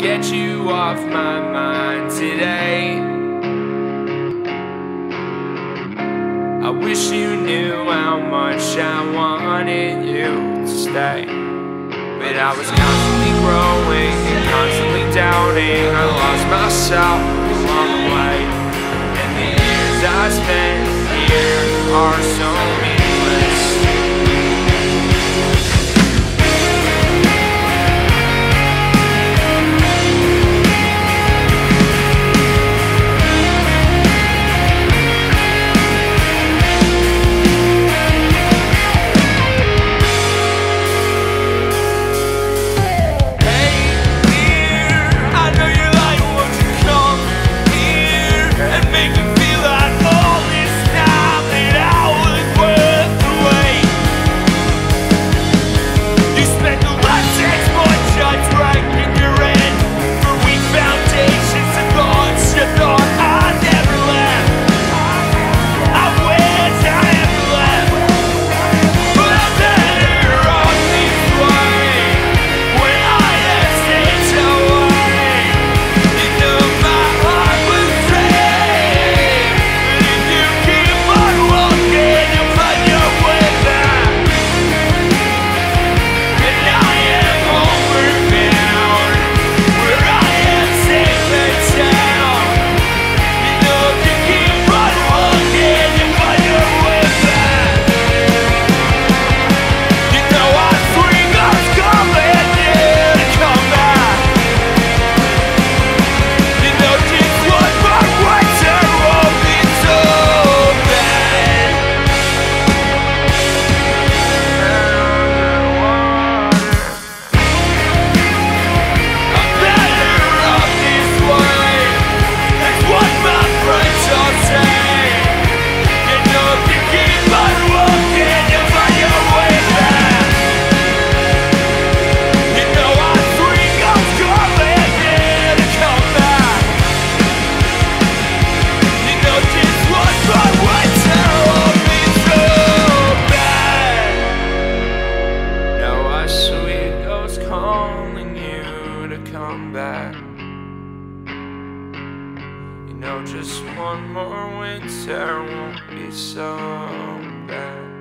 get you off my mind today. I wish you knew how much I wanted you to stay, but I was constantly growing and constantly doubting. I lost myself along the way, and the years I spent here are so meaningless. You know, just one more winter won't be so bad.